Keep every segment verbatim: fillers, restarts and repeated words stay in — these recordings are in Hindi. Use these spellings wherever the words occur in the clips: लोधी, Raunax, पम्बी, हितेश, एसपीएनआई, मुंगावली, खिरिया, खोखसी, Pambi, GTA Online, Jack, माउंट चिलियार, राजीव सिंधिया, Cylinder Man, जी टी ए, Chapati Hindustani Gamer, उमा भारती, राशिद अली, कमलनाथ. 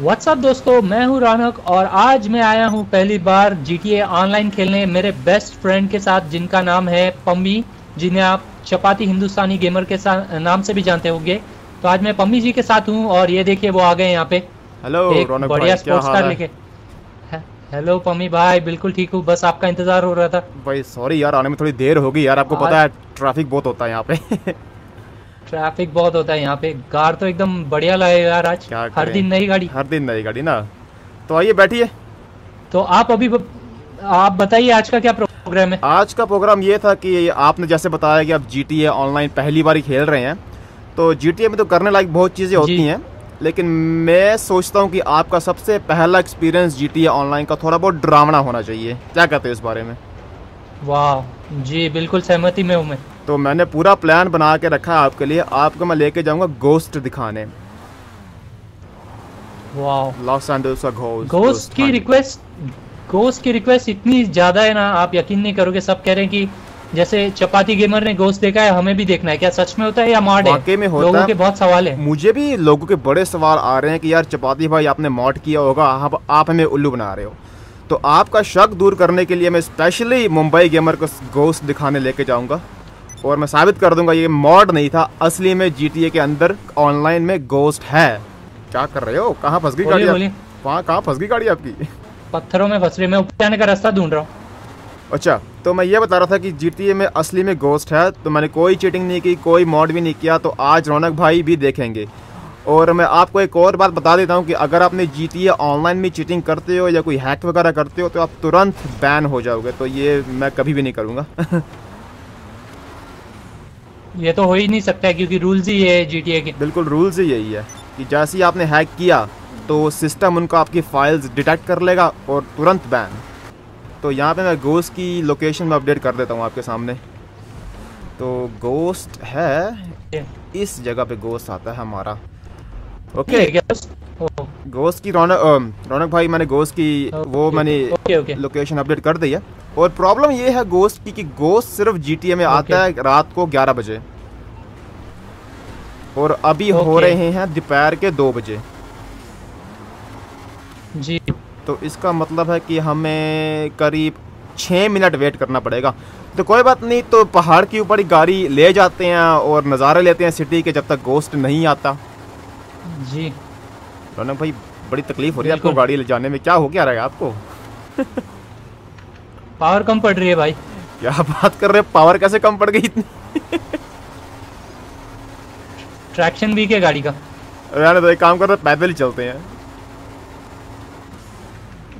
व्हाट्सअप दोस्तों, मैं हूं रौनक और आज मैं आया हूं पहली बार जी टी ए ऑनलाइन खेलने मेरे बेस्ट फ्रेंड के साथ, जिनका नाम है पम्बी, जिन्हें आप चपाती हिंदुस्तानी गेमर के साथ नाम से भी जानते होंगे। तो आज मैं पम्बी जी के साथ हूं और ये देखिए वो आ गए यहाँ पे। हेलो रौनक, बढ़िया स्पोर्ट्स कार लेके। हेलो पम्बी भाई, बिल्कुल ठीक हूँ, बस आपका इंतजार हो रहा था भाई। सॉरी यार, आने में थोड़ी देर होगी यार, आपको पता है ट्रैफिक बहुत होता है यहाँ पे। ट्रैफिक बहुत होता है यहाँ पे। कार तो एकदम बढ़िया लगे यार आज, हर दिन नई गाड़ी, हर दिन नई गाड़ी ना। तो आइए बैठिए। तो आप अभी ब... आप बताइए आज का क्या प्रोग्राम है। आज का प्रोग्राम ये था कि आपने जैसे बताया कि आप जी टी ए ऑनलाइन पहली बार ही खेल रहे हैं, तो जी टी ए में तो करने लायक बहुत चीज़ें होती हैं, लेकिन मैं सोचता हूँ कि आपका सबसे पहला experience जी टी ए online का थोड़ा बहुत डरावना होना चाहिए। क्या कहते हैं इस बारे में? वाह जी, बिल्कुल सहमति में हूँ मैं। तो मैंने पूरा प्लान बना के रखा है आपके लिए। आपको मैं लेके जाऊंगा गोस्ट दिखाने। वाओ, लॉस एंजेलिस का गोस्ट। गोस्ट की रिक्वेस्ट, गोस्ट की रिक्वेस्ट इतनी ज्यादा है ना, आप यकीन नहीं करोगे। सब कह रहे हैं कि जैसे चपाती गेमर ने गोस्ट देखा है, हमें भी देखना है। क्या सच में होता है या मॉड है? वाकई में होता है। लोगों के बहुत सवाल है, मुझे भी लोगों के बड़े सवाल आ रहे हैं कि यार चपाती भाई आपने मॉड किया होगा, आप हमें उल्लू बना रहे हो। तो आपका शक दूर करने के लिए मैं स्पेशली मुंबई गेमर को गोस्ट दिखाने लेके जाऊंगा और मैं साबित कर दूंगा ये मॉड नहीं था, असली में जी टी ए के अंदर ऑनलाइन में गोस्ट है। क्या कर रहे हो? कहाँ फंस गई गाड़ी? वहाँ कहाँ फंस गई गाड़ी आपकी? पत्थरों में फंस रही, मैं ऊपर जाने का रास्ता ढूंढ रहा हूँ। अच्छा, तो मैं ये बता रहा था कि जी टी ए में असली में गोस्ट है, तो मैंने कोई चीटिंग नहीं की, कोई मॉड भी नहीं किया। तो आज रौनक भाई भी देखेंगे। और मैं आपको एक और बात बता देता हूँ कि अगर आपने जी टी ए ऑनलाइन में चीटिंग करते हो या कोई हैक वगैरह करते हो तो आप तुरंत बैन हो जाओगे। तो ये मैं कभी भी नहीं करूँगा। ये तो हो ही नहीं सकता है क्योंकि रूल्स ही है जी टी ए के। बिल्कुल, रूल्स ही यही है कि जैसे ही आपने हैक किया तो सिस्टम उनका आपकी फाइल्स डिटेक्ट कर लेगा और तुरंत बैन। तो यहाँ पे मैं गोस्ट की लोकेशन में अपडेट कर देता हूँ आपके सामने। तो गोस्ट है इस जगह पे, गोस्ट आता है हमारा। ओके, गोस्ट की रौनक रौनक भाई, मैंने गोस्ट की वो मैंने लोकेशन अपडेट कर दी है। और प्रॉब्लम ये है गोस्ट की कि गोस्ट सिर्फ जी टी ए में आता है रात को ग्यारह बजे, और अभी हो रहे हैं दोपहर के दो बजे जी। तो इसका मतलब है कि हमें करीब छः मिनट वेट करना पड़ेगा। तो कोई बात नहीं, तो पहाड़ के ऊपर गाड़ी ले जाते हैं और नज़ारे लेते हैं सिटी के जब तक गोस्ट नहीं आता जी। रौनक भाई, बड़ी तकलीफ हो रही है आपको गाड़ी ले जाने में। क्या हो क्या रहा है आपको? पावर कम पड़ रही है भाई। क्या बात कर रहे हैं, पावर कैसे कम पड़ गई इतनी? ट्रैक्शन भी क्या गाड़ी का? यार तो एक काम कर रहे, पैदल ही चलते हैं,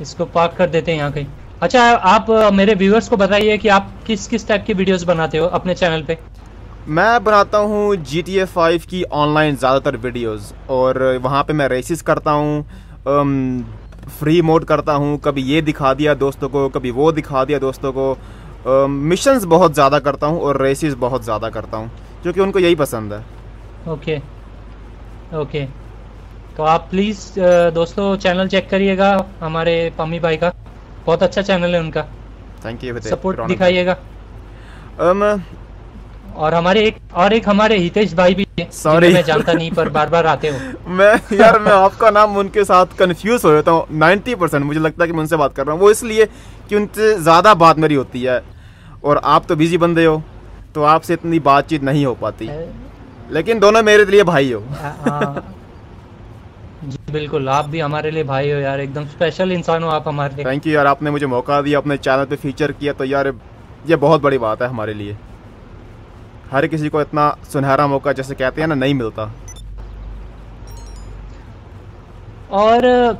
इसको पार्क कर देते हैं यहाँ कहीं। अच्छा, आप मेरे व्यूअर्स को बताइए कि आप किस किस टाइप की वीडियोस बनाते हो अपने चैनल पे? मैं बनाता हूँ जी टी ए फाइव की ऑनलाइन ज़्यादातर वीडियोज़, और वहाँ पर मैं रेसिस करता हूँ, फ्री मोड करता हूँ, कभी ये दिखा दिया दोस्तों को, कभी वो दिखा दिया दोस्तों को। मिशंस बहुत ज़्यादा करता हूँ और रेसेस बहुत ज़्यादा करता हूँ क्योंकि उनको यही पसंद है। ओके ओके, तो आप प्लीज़ दोस्तों चैनल चेक करिएगा हमारे पम्मी भाई का, बहुत अच्छा चैनल है उनका। थैंक यू, सपोर्ट दिखाइएगा। और हमारे एक और एक हमारे हितेश भाई भी हैं। सॉरी, मैं जानता नहीं पर बार बार आते हो। मैं यार मैं आपका नाम उनके साथ कंफ्यूज हो जाता हूँ नब्बे परसेंट। मुझे लगता है कि मैं उनसे बात कर रहा हूँ, वो इसलिए कि उनसे ज़्यादा बात मेरी होती है और आप तो बिजी बंदे हो तो आपसे इतनी बातचीत नहीं हो पाती, लेकिन दोनों मेरे लिए भाई हो। जी बिल्कुल, आप भी हमारे लिए भाई हो यार, एकदम स्पेशल इंसान हो आप हमारे लिए। थैंक यू यार, आपने मुझे मौका दिया, अपने चैनल पर फीचर किया, तो यार ये बहुत बड़ी बात है हमारे लिए। हर किसी को इतना सुनहरा मौका, जैसे कहते हैं ना, नहीं मिलता। और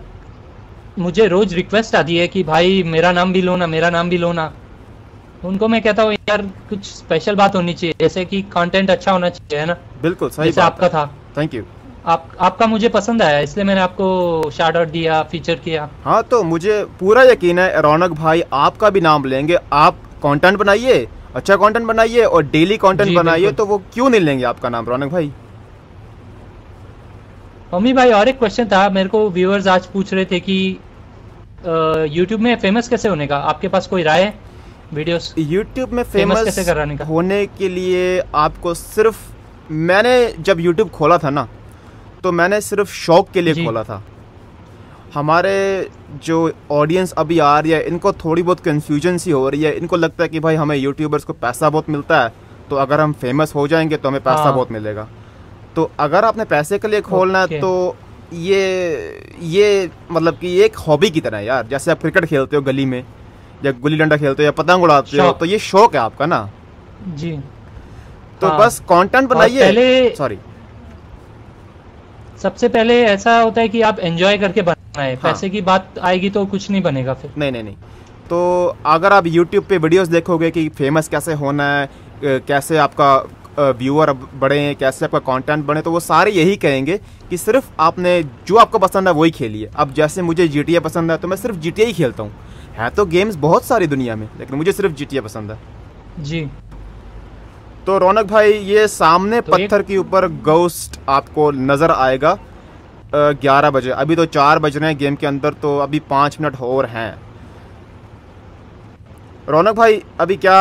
मुझे रोज रिक्वेस्ट आती है कि भाई मेरा नाम भी लो ना, मेरा नाम भी लो ना। उनको मैं कहता हूँ यार कुछ स्पेशल बात होनी चाहिए, जैसे कि कंटेंट अच्छा होना चाहिए, है ना? बिल्कुल सही बात, आपका था। थैंक यू, आप आपका मुझे पसंद आया, इसलिए मैंने आपको शार्ट आउट दिया, फीचर किया। हाँ, तो मुझे पूरा यकीन है रौनक भाई आपका भी नाम लेंगे। आप कॉन्टेंट बनाइए, अच्छा कंटेंट बनाइए और डेली कंटेंट बनाइए, तो वो क्यों नहीं लेंगे आपका नाम रौनक भाई? मम्मी भाई, और एक क्वेश्चन था मेरे को, व्यूअर्स आज पूछ रहे थे कि यूट्यूब में फेमस कैसे होने का, आपके पास कोई राय है? वीडियोस यूट्यूब में फेमस कैसे कराने का? होने के लिए आपको सिर्फ, मैंने जब यूट्यूब खोला था ना तो मैंने सिर्फ शौक के लिए खोला था, हमारे जो ऑडियंस अभी आ रही है इनको थोड़ी बहुत कन्फ्यूजन सी हो रही है। इनको लगता है कि भाई हमें यूट्यूबर्स को पैसा बहुत मिलता है, तो अगर हम फेमस हो जाएंगे तो हमें पैसा हाँ। बहुत मिलेगा। तो अगर आपने पैसे के लिए खोलना है तो ये ये मतलब कि एक हॉबी की तरह है यार। जैसे आप क्रिकेट खेलते हो गली में, या गुल्ली डंडा खेलते हो, या पतंग उड़ाते हो, तो ये शौक है आपका ना जी। तो हाँ। बस कंटेंट बनाइए। सॉरी, सबसे पहले ऐसा होता है कि आप एंजॉय करके बनाना है। हाँ। पैसे की बात आएगी तो कुछ नहीं बनेगा फिर। नहीं नहीं नहीं। तो अगर आप यूट्यूब पे वीडियोस देखोगे कि फेमस कैसे होना है, कैसे आपका व्यूअर बढ़े, कैसे आपका कंटेंट बने, तो वो सारे यही कहेंगे कि सिर्फ आपने जो आपको पसंद है वही खेलिए। अब जैसे मुझे जी टी ए पसंद है तो मैं सिर्फ जी टी ए ही खेलता हूँ। है तो गेम्स बहुत सारी दुनिया में, लेकिन मुझे सिर्फ जी टी ए पसंद है जी। तो रौनक भाई, ये सामने तो पत्थर के ऊपर गोस्ट आपको नज़र आएगा ग्यारह बजे। अभी तो चार बज रहे हैं गेम के अंदर, तो अभी पाँच मिनट और हैं। रौनक भाई, अभी क्या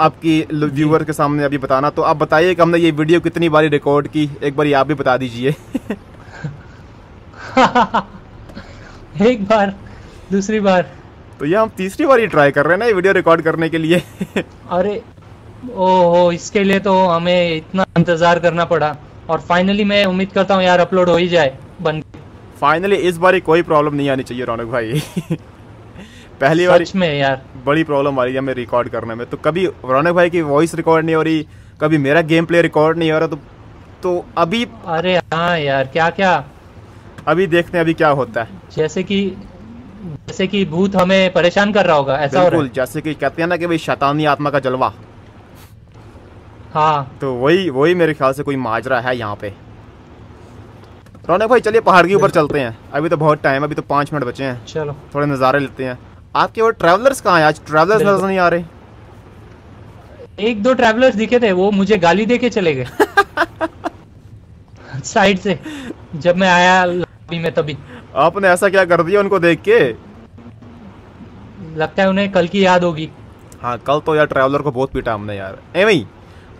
आपकी व्यूअर के सामने अभी बताना, तो आप बताइए कि हमने ये वीडियो कितनी बारी रिकॉर्ड की, एक बारी आप भी बता दीजिए। एक बार, दूसरी बार, तो ये हम तीसरी बार ट्राई कर रहे हैं ना ये वीडियो रिकॉर्ड करने के लिए। अरे ओहो, इसके लिए तो हमें इतना इंतजार करना पड़ा, और फाइनली मैं उम्मीद करता हूँ यार अपलोड हो ही जाए बन। फाइनली इस बार कोई प्रॉब्लम नहीं आनी चाहिए रौनक भाई। पहली बार में यार बड़ी प्रॉब्लम आ रही है हमें रिकॉर्ड करने में। तो कभी रौनक भाई की वॉइस रिकॉर्ड नहीं हो रही, कभी मेरा गेम प्ले रिकॉर्ड नहीं हो रहा, तो तो अभी अरे हाँ यार, क्या क्या अभी देखते हैं अभी क्या होता है। जैसे कि जैसे कि भूत हमें परेशान कर रहा होगा, ऐसा बिल्कुल, जैसे कि कहते हैं ना कि भाई शैतानी आत्मा का जलवा। हाँ, तो वही वही मेरे ख्याल से कोई माजरा है यहाँ पे। रौनक भाई चलिए पहाड़ के ऊपर चलते हैं, अभी तो बहुत टाइम, अभी तो पाँच मिनट बचे हैं। चलो थोड़े नज़ारे लेते हैं। आपके वो ट्रैवलर्स कहाँ हैं? आज ट्रैवलर्स नजर नहीं आ रहे। एक दो ट्रैवलर्स दिखे थे, वो मुझे गाली दे के चले गए साइड से जब मैं आया लॉबी में। तभी आपने ऐसा क्या कर दिया उनको देख के? लगता है उन्हें कल की याद होगी। हाँ, कल तो यार ट्रैवलर को बहुत पीटा हमने यार। एवं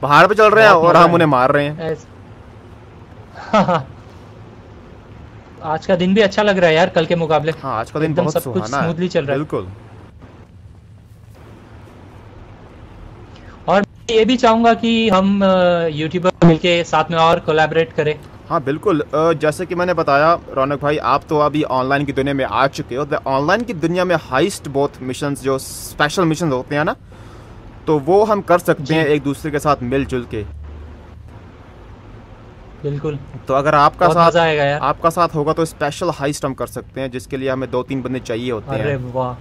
पहाड़ पे चल रहे हैं और हम उन्हें मार रहे हैं। हाँ। आज का दिन भी अच्छा लग रहा है यार कल के मुकाबले। हाँ, आज का दिन बहुत सब कुछ स्मूथली चल रहा है। बिल्कुल। और ये भी चाहूंगा कि हम यूट्यूबर मिलके साथ में और कोलैबोरेट करें। हाँ बिल्कुल, जैसे कि मैंने बताया रौनक भाई, आप तो अभी ऑनलाइन की दुनिया में आ चुके हो। ऑनलाइन की दुनिया में हाइस्ट बहुत मिशन, जो स्पेशल मिशन होते हैं ना, तो वो हम कर सकते हैं एक दूसरे के साथ मिलजुल के। बिल्कुल। तो अगर आपका साथ यार। आपका साथ होगा तो स्पेशल हाइस्ट हम कर सकते हैं, जिसके लिए हमें दो तीन बंदे चाहिए होते हैं। अरे वाह,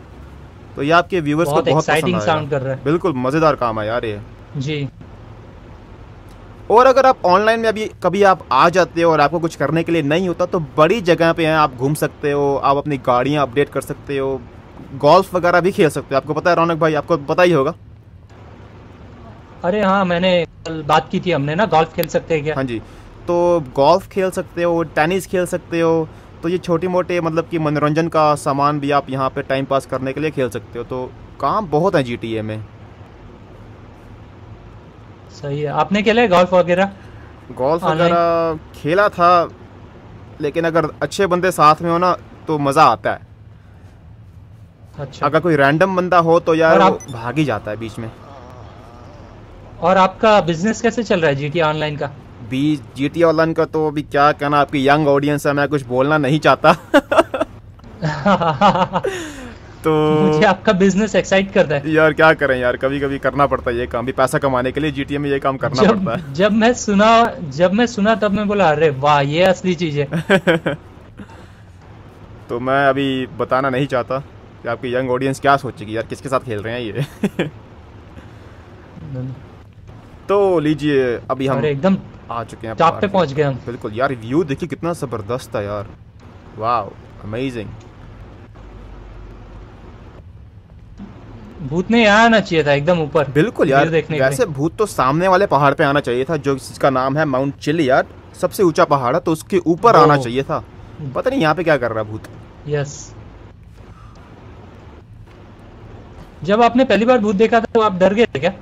तो ये आपके व्यूअर्स को बहुत एक्साइटिंग साउंड कर रहा है। बिल्कुल मजेदार काम है यार ये जी। और अगर आप ऑनलाइन में अभी कभी आप आ जाते हो और आपको कुछ करने के लिए नहीं होता, तो बड़ी जगह पे हैं, आप घूम सकते हो, आप अपनी गाड़ियाँ अपडेट कर सकते हो, गोल्फ वगैरह भी खेल सकते हो। आपको पता है रौनक भाई, आपको पता ही होगा। अरे हाँ, मैंने कल बात की थी हमने ना, गोल्फ खेल सकते हैं क्या? हाँ जी, तो गोल्फ खेल सकते हो, टेनिस खेल सकते हो। तो ये छोटे मोटे मतलब कि मनोरंजन का सामान भी आप यहाँ पे टाइम पास करने के लिए खेल सकते हो। तो काम बहुत है जीटीए में। सही है। आपने खेला है गोल्फ वगैरह? गोल्फ वगैरह खेला था, लेकिन अगर अच्छे बंदे साथ में हो ना तो मज़ा आता है। अच्छा। अगर कोई रैंडम बंदा हो तो यार आप... भाग ही जाता है बीच में। और आपका बिजनेस कैसे चल रहा है जीटीए ऑनलाइन का? बी जीटीए ऑनलाइन का तो अभी क्या कहना, आपकी यंग ऑडियंस है, मैं कुछ बोलना नहीं चाहता। तो मुझे आपका बिजनेस एक्साइट करता है यार, क्या करें यार, कभी कभी करना पड़ता है ये काम भी, पैसा कमाने के लिए जीटीए में ये काम करना जब, पड़ता है। जब मैं सुना जब मैं सुना तब मैं बोला अरे वाह, ये असली चीज है। तो मैं अभी बताना नहीं चाहता कि आपकी यंग ऑडियंस क्या सोचेगी यार, किसके साथ खेल रहे हैं ये। तो लीजिए, अभी हम एकदम आ चुके हैं, टॉप पे पहुंच गए हम। बिल्कुल यार, व्यू देखिए कितना जबरदस्त है यार, वाह, अमेजिंग। भूत ने यहाँ आना चाहिए था एकदम ऊपर। बिल्कुल यार, वैसे भूत तो सामने वाले पहाड़ पे आना चाहिए था, जो जिसका नाम है माउंट चिलियार, सबसे ऊंचा पहाड़ है, तो उसके ऊपर आना चाहिए था। पता नहीं यहाँ पे क्या कर रहा भूत। यस, जब आपने पहली बार भूत देखा था तो आप डर गए थे क्या?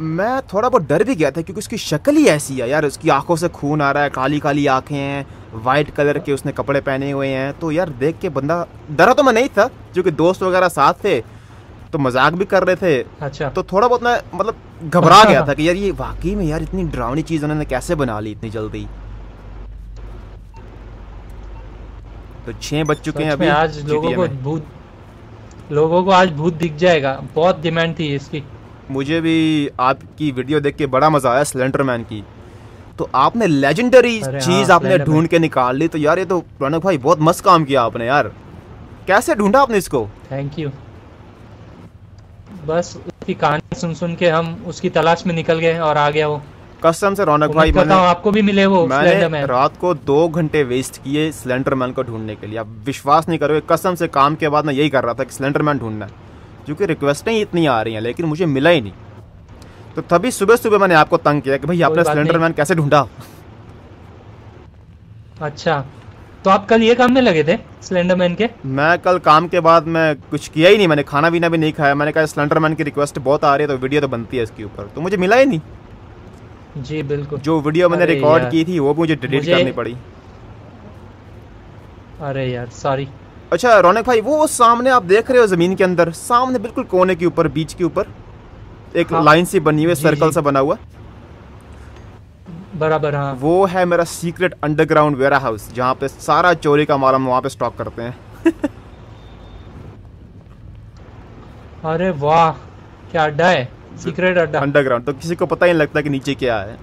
मैं थोड़ा बहुत डर भी गया था क्योंकि उसकी शक्ल ही ऐसी है यार, उसकी आंखों से खून आ रहा है, काली काली आंखें हैं, वाइट कलर के उसने कपड़े पहने हुए हैं, तो यार देख के बंदा डरा तो मैं नहीं था क्योंकि दोस्त वगैरह साथ थे तो मजाक भी कर रहे थे। अच्छा। तो थोड़ा बहुत मैं मतलब घबरा गया था कि यार ये वाकई में यार इतनी डरावनी चीज़ उन्होंने कैसे बना ली इतनी जल्दी। तो छः बज चुके हैं अभी। आज लोगों को भूत लोगों को आज भूत दिख जाएगा, बहुत डिमांड थी इसकी। मुझे भी आपकी वीडियो देख के बड़ा मजा आया सिलेंडर मैन की। तो आपने लेजेंडरी चीज हाँ, आपने ढूंढ के निकाल ली, तो यार ये तो रौनक भाई बहुत मस्त काम किया आपने यार। कैसे ढूंढा आपने इसको? Thank you. बस उसकी कहानी सुन सुन के हम उसकी तलाश में निकल गए और आ गया वो। कसम से रौनक भाई, मैंने आपको भी मिले वो सिलेंडर मैन। रात को दो घंटे वेस्ट किए सिलेंडर मैन को ढूंढने के लिए। आप विश्वास नहीं करोगे, कसम से काम के बाद मैं यही कर रहा था कि सिलेंडर मैन ढूंढना है क्योंकि रिक्वेस्टें ही इतनी आ रही हैं, लेकिन मुझे मिला ही नहीं। तो तभी सुबह सुबह मैंने आपको तंग किया कि भाई आपने सिलेंडर मैन कैसे ढूंढा। अच्छा, तो आप कल ये काम में लगे थे सिलेंडर मैन के? मैं कल काम के बाद मैं कुछ किया ही नहीं, मैंने खाना पीना भी नहीं खाया। मैंने कहा सिलेंडर मैन की रिक्वेस्ट बहुत आ रही है तो वीडियो तो बनती है इसके ऊपर, तो मुझे मिला ही नहीं। जी बिल्कुल, जो वीडियो मैंने रिकॉर्ड की थी वो भी मुझे डिलीट करनी पड़ी। अरे यार सॉरी। अच्छा रौनक भाई, वो सामने आप देख रहे हो जमीन के अंदर, सामने बिल्कुल कोने के ऊपर, बीच के ऊपर एक हाँ, लाइन सी बनी हुई, सर्कल सा बना हुआ बराबर। हाँ, वो है मेरा सीक्रेट अंडरग्राउंड वेयर हाउस जहाँ पे सारा चोरी का माल हम वहाँ पे स्टॉक करते हैं। अरे वाह, क्या अड्डा है, सीक्रेट अड्डा अंडरग्राउंड, तो किसी को पता ही नहीं लगता कि नीचे क्या है।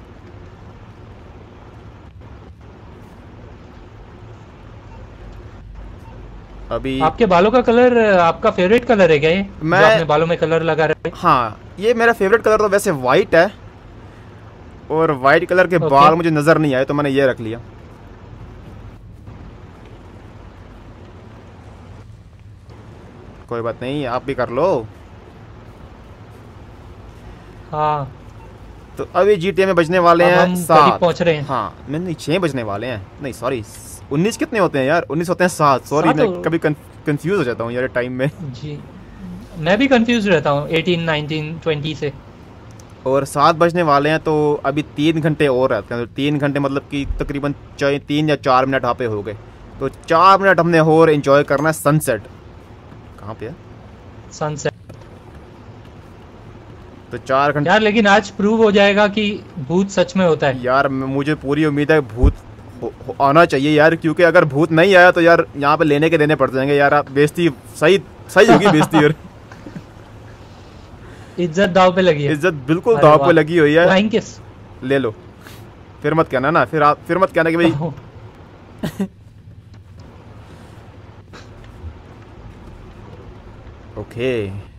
अभी आपके बालों का कलर आपका फेवरेट कलर है क्या ये? मैं जो आपने बालों में कलर लगा रहे हैं। हाँ, ये मेरा फेवरेट कलर तो वैसे वाइट है और वाइट कलर के बाल मुझे नजर नहीं आए तो मैंने ये रख लिया। कोई बात नहीं, आप भी कर लो। हाँ, तो अभी जी टी ए में बजने वाले हैं सात, पहुंच रहे हैं। हाँ, मैंने छः बजने वाले हैं, नहीं सॉरी उन्नीस कितने होते हैं यार, उन्नीस होते हैं सात। सॉरी, मैं कभी कंफ्यूज हो जाता हूँ यार टाइम में। जी मैं भी कंफ्यूज रहता हूँ अठारह, उन्नीस, बीस से। और सात बजने वाले हैं तो अभी तीन घंटे और रहते हैं, तो तीन घंटे मतलब कि तकरीबन तीन या चार मिनट यहाँ पे हो गए, तो चार मिनट हमने और इन्जॉय करना है। सनसेट कहाँ पे है? सनसेट तो चार घंटे यार, लेकिन आज प्रूव हो जाएगा कि भूत सच में होता है। यार मुझे पूरी उम्मीद है भूत आना चाहिए यार, क्योंकि अगर भूत नहीं आया तो यार यहाँ पे लेने के देने पड़ जाएंगे यार। आप बेइज्जती सही सही होगी बेइज्जती, और इज्जत दाव पे लगी है। इज्जत बिल्कुल दाव पे लगी हुई है। ले लो, फिर मत कहना ना, फिर आप फिर मत कहना कि भाई। ओके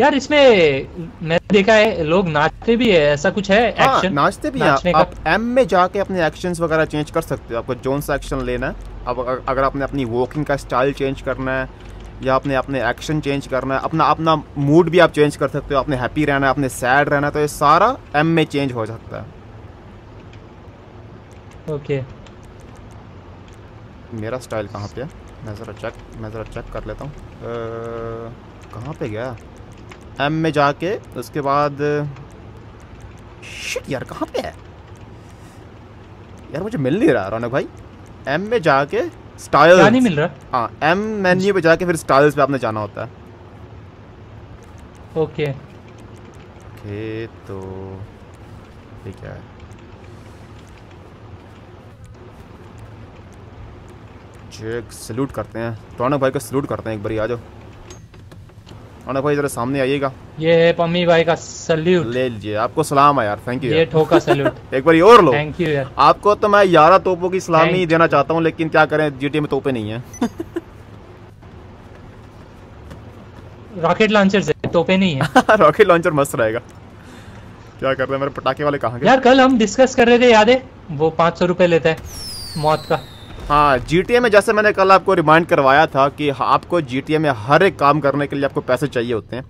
यार, इसमें मैंने देखा है लोग नाचते भी है, ऐसा कुछ है एक्शन? नाचते भी हैं। आप एम में जाके अपने एक्शंस वगैरह चेंज कर सकते हो, आपको जोन सा एक्शन लेना है। अब अगर आपने अपनी वॉकिंग का स्टाइल चेंज करना है या अपने अपने एक्शन चेंज करना है, अपना अपना मूड भी आप चेंज कर सकते हो, आपने हैप्पी रहना है, आपने सैड रहना है, तो ये सारा एम में चेंज हो सकता है। ओके, मेरा स्टाइल कहाँ पे है? मैं ज़रा चेक मैं ज़रा चेक कर लेता हूँ कहाँ पे गया। एम में जाके उसके बाद शिट यार कहाँ पे है यार, मुझे मिल नहीं रहा रौनक भाई। एम में जाके स्टाइल नहीं मिल रहा। हाँ, एम मेन्यू पे जाके फिर स्टाइल्स पे आपने जाना होता है। ओके ओके, तो ठीक है चेक। सैल्यूट करते हैं रौनक भाई को, सैल्यूट करते हैं एक बारी। आ जाओ रौनक भाई, जरा सामने आइएगा। ये है पम्मी भाई का सैल्यूट, ले लीजिए। आपको सलाम है यार, थैंक यू। ये ठोका सैल्यूट। एक बार और लो, थैंक यू यार। आपको तो मैं ग्यारह तोपों की सलामी देना चाहता हूँ, लेकिन क्या करें जी टी ए में तोपे नहीं है। रॉकेट लॉन्चर से तोपे नहीं है। रॉकेट लॉन्चर मस्त रहेगा। क्या कर रहे हैं मेरे पटाखे वाले, कहाँ गए यार? कल हम डिस्कस कर रहे थे, याद है? वो पाँच सौ रुपये लेता है मौत का। हाँ, जी टी ए में जैसे मैंने कल आपको रिमाइंड करवाया था कि आपको जी टी ए में हर एक काम करने के लिए आपको पैसे चाहिए होते हैं,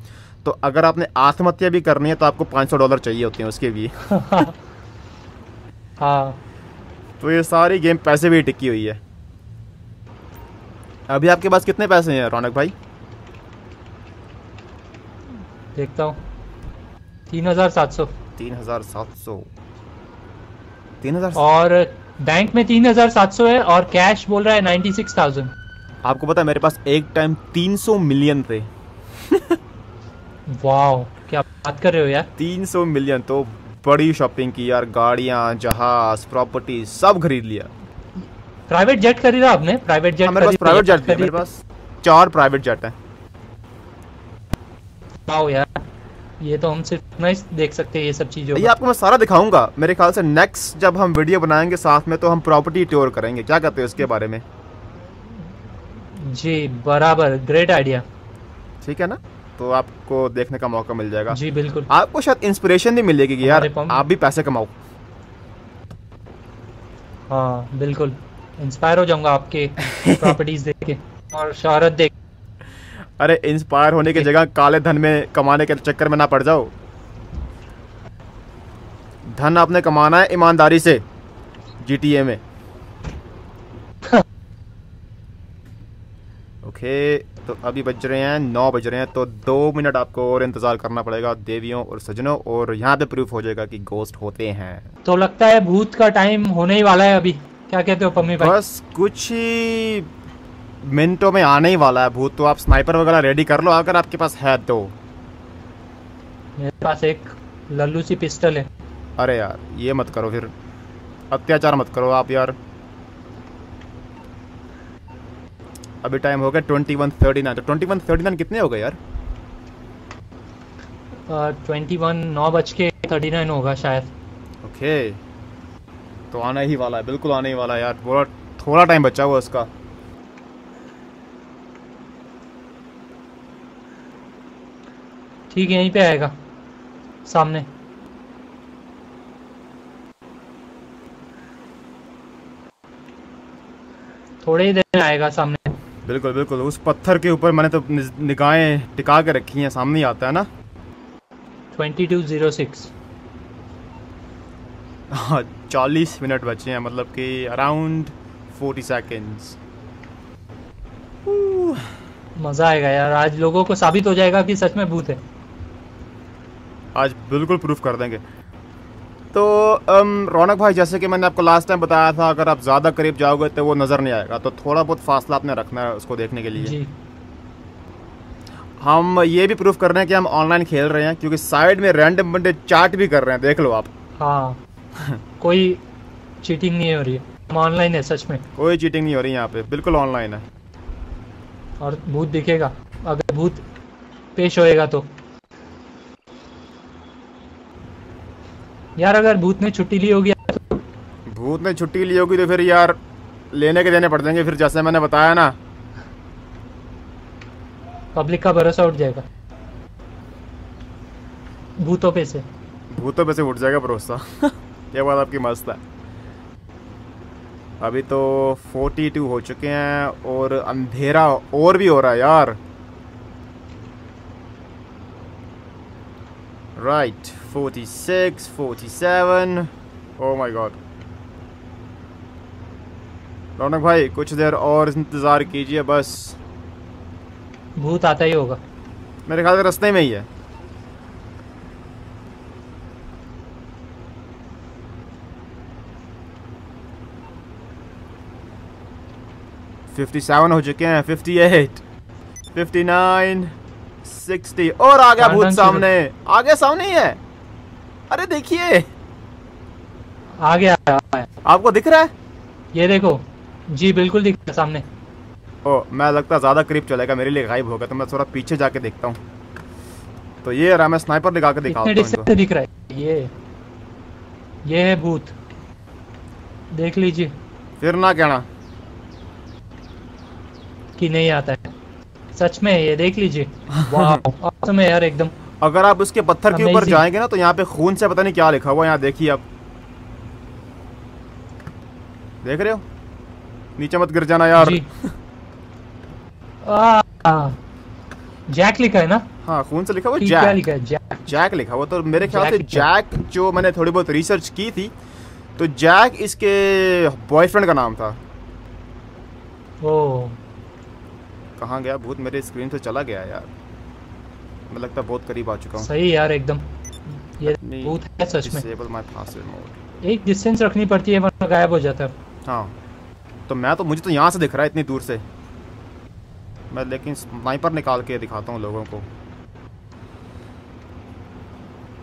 तो अगर आपने आत्महत्या भी करनी है तो आपको पाँच सौ डॉलर चाहिए होते हैं उसके भी। हाँ, तो ये सारी गेम पैसे भी टिकी हुई है। अभी आपके पास कितने पैसे हैं रौनक भाई? देखता हूँ, तीन हजार सात सौ। तीन हजार सात सौ, तीन हजार सात सौ। और बैंक में तीन हजार सात सौ है और कैश बोल रहा है नाइन्टी सिक्स थाउजेंड। आपको पता है मेरे पास एक टाइम तीन सौ मिलियन थे। वाओ, क्या बात कर रहे हो यार। तीन सौ मिलियन तो बड़ी शॉपिंग की यार, गाड़ियाँ, जहाज, प्रॉपर्टी सब खरीद लिया। प्राइवेट जेट खरीदा आपने? प्राइवेट जेट मेरे पास, प्राइवेट जेट मेरे पास चार प्राइवेट जेट हैं। वाओ यार, ये तो हम सिर्फ नहीं देख सकते ये सब चीजों। ये आपको मैं सारा दिखाऊंगा। मेरे ख्याल से नेक्स्ट जब हम वीडियो बनाएंगे साथ में तो हम प्रॉपर्टी टूर करेंगे, क्या कहते हो इसके बारे में? जी बराबर, ग्रेट आइडिया। ठीक है ना, तो आपको देखने का मौका मिल जाएगा। जी बिल्कुल, आपको शायद इंस्पिरेशन भी मिलेगी कि यार आप भी पैसे कमाओ। हाँ बिल्कुल, इंस्पायर हो जाऊंगा आपके प्रॉपर्टीज देख के और शहरत देख। अरे इंस्पायर होने की जगह काले धन में कमाने के चक्कर में ना पड़ जाओ। धन आपने कमाना है ईमानदारी से जीटीए में। ओके, तो अभी बज रहे हैं नौ बज रहे हैं, तो दो मिनट आपको और इंतजार करना पड़ेगा देवियों और सजनों, और यहाँ पे प्रूफ हो जाएगा कि गोस्ट होते हैं। तो लगता है भूत का टाइम होने ही वाला है अभी, क्या कहते हो पम्मी भाई? बस कुछ ही मिनटों में आने ही वाला है भूत, तो आप स्नाइपर वगैरह रेडी कर लो अगर आपके पास है तो। मेरे पास एक लल्लू सी पिस्टल है। अरे यार ये मत करो, फिर अत्याचार मत करो आप यार। अभी टाइम हो गया ट्वेंटी वन थर्टी नाइन, तो ट्वेंटी वन थर्टी नाइन कितने हो गए यार? uh, ट्वेंटी वन नौ बज के थर्टी नाइन होगा शायद। Okay okay. तो आना ही वाला है, बिल्कुल आने ही वाला है यार, थोड़ा थोड़ा टाइम बचा हुआ उसका। ठीक है, यहीं पे आएगा सामने। थोड़े ही देर में आएगा सामने। बिल्कुल बिल्कुल, उस पत्थर के ऊपर मैंने तो निगाहें टिका के रखी हैं, सामने ही आता है ना। Twenty two O six. हाँ, चालीस मिनट बचे हैं, मतलब कि अराउंड फोर्टी सेकेंड्स। मज़ा आएगा यार, आज लोगों को साबित हो जाएगा कि सच में भूत है। आज बिल्कुल प्रूफ कर देंगे। तो रौनक भाई, जैसे कि मैंने आपको लास्ट टाइम बताया था, अगर आप ज़्यादा करीब जाओगे तो वो नज़र नहीं आएगा, तो थोड़ा बहुत फासला आपने रखना है उसको देखने के लिए। जी। हम ये भी प्रूफ कर रहे हैं कि हम ऑनलाइन खेल रहे हैं, क्योंकि साइड में रैंडम बंदे चैट भी कर रहे हैं, देख लो आप। हाँ कोई चीटिंग नहीं हो रही है, हम ऑनलाइन है, सच में कोई चीटिंग नहीं हो रही है यहाँ पे, बिल्कुल ऑनलाइन है। और भूत दिखेगा अगर भूत पेश होएगा तो। यार अगर भूत ने छुट्टी ली होगी तो। भूत ने छुट्टी ली होगी तो फिर यार लेने के देने पड़ जाएंगे फिर, जैसे मैंने बताया ना। पब्लिक का भरोसा उठ जाएगा भूतों पे से, भूतों पे से उठ जाएगा भरोसा। ये बात आपकी मस्त है। अभी तो फोर्टी टू हो चुके हैं और अंधेरा और भी हो रहा है यार। Right, forty six forty seven. Oh my God. Raunak भाई कुछ देर और इंतज़ार कीजिए, बस भूत आता ही होगा, मेरे ख्याल से रास्ते में ही है। फिफ्टी सेवन हो चुके हैं, fifty eight fifty nine sixty, और आ गया भूत सामने, आ गया, सामने ही है। अरे देखिए आ गया, आपको दिख रहा है? ये देखो। जी बिल्कुल दिख रहा है सामने। ओ, मैं लगता ज़्यादा करीब चलेगा मेरे लिए गायब होगा, तो मैं थोड़ा पीछे जाके देखता हूँ। तो ये रहा, मैं स्नाइपर लगा के दिखा हूं, दिख रहा है। ये ये है भूत, देख लीजिए। फिर ना कहना कि नहीं आता है, सच में ये देख लीजिए। वाह ऑसम है यार एकदम। अगर आप उसके पत्थर के ऊपर जाएंगे ना तो यहाँ पे खून से पता नहीं क्या लिखा हुआ है, यहाँ देखिए आप, देख रहे हो? नीचे मत गिर जाना यार। आ, आ, जैक लिखा है ना? हाँ, खून से लिखा हुआ, क्या लिखा है? जैक, जैक लिखा हुआ। तो मेरे ख्याल से जैक, जो मैंने थोड़ी बहुत रिसर्च की थी, तो जैक इसके बॉयफ्रेंड का नाम था। कहाँ गया भूत? मेरे स्क्रीन से चला गया यार, मैं लगता बहुत करीब आ चुका हूँ। सही यार एकदम, ये भूत है सच में। एक डिस्टेंस रखनी पड़ती है वरना गायब हो जाता है। हाँ तो मैं तो मुझे तो यहाँ से दिख रहा है इतनी दूर से मैं, लेकिन स्नाइपर निकाल के दिखाता हूँ लोगों को।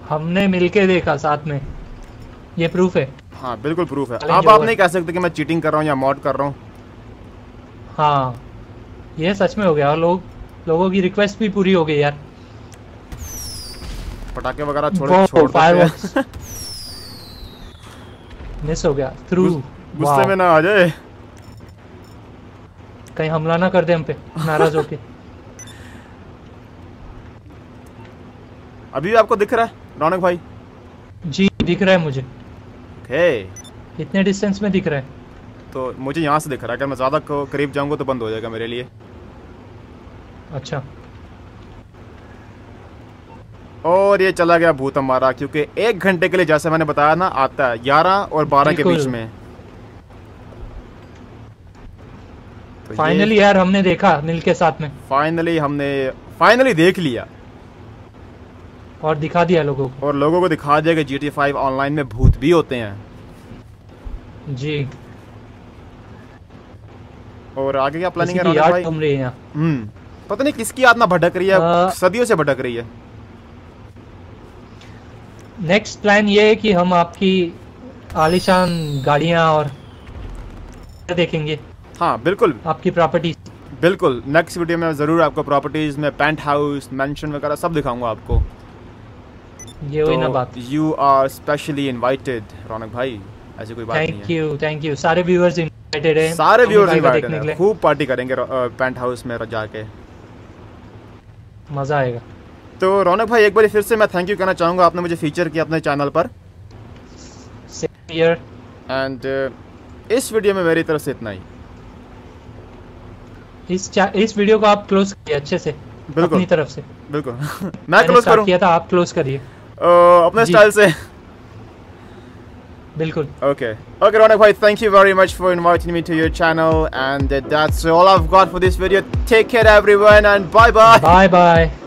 हमने मिलके देखा साथ में, ये प्रूफ है। हाँ बिल्कुल प्रूफ है। आप आप नहीं कह सकते कि मैं चीटिंग कर रहा हूँ या मॉड कर रहा हूँ। हाँ ये सच में हो गया और लोग लोगों की रिक्वेस्ट भी पूरी हो गई यार। पटाखे वगैरह छोड़ छोड़ देते मिस हो गया थ्रू। गुस्से में ना आ जाए, कहीं हमला ना कर दे हम पे नाराज होके। अभी आपको दिख रहा है रौनक भाई? जी दिख रहा है मुझे। ओके इतने डिस्टेंस में दिख रहा है तो मुझे यहाँ से दिख रहा है। अगर मैं ज़्यादा करीब जाऊँगा तो बंद हो जाएगा मेरे लिए। अच्छा और ये चला गया भूत हमारा, क्योंकि एक घंटे के लिए जैसे मैंने बताया ना आता है ग्यारह और बारह के बीच में। तो फाइनली यार हमने देखा मिलके साथ में। फाइनली हमने फाइनली देख लिया और दिखा दिया लोगों को। और लोगों को दिखा दिया कि जी टी ए five online में भूत भी होते हैं जी। और आगे क्या प्लानिंग है रौनक भाई? रही है हम्म पता नहीं किसकी याद ना भटक रही है आ... सदियों से भटक रही है। नेक्स्ट प्लान ये है कि हम आपकी आलीशान गाड़ियां और देखेंगे। हाँ बिल्कुल आपकी प्रॉपर्टीज। बिल्कुल नेक्स्ट वीडियो में जरूर आपको प्रॉपर्टीज में पेंट हाउस मैंशन वगैरह सब दिखाऊंगा आपको। ये हुई तो ना बात। You are specially invited Raunak भाई, ऐसी कोई बात नहीं है। Thank you thank you. सारे व्यूअर्स सारे व्यूअर्स देखने के लिए खूब पार्टी करेंगे पेंट हाउस में जाके, मजा आएगा। तो रौनक भाई एक बार फिर से मैं थैंक यू कहना चाहूँगा, आपने मुझे फीचर किया अपने चैनल पर। एंड uh, इस वीडियो में मेरी तरफ से इतना ही। इस इस वीडियो को आप क्लोज करिए अच्छे से अपनी तरफ से। बिल्कुल मैं क्लोज करूँ किया था, आप क्लोज करिए अपने स्टाइल से। बिल्कुल ओके ओके रौनक भाई thank you very much for inviting me to your channel and that's all I have got for this video. Take care everyone and bye bye bye bye.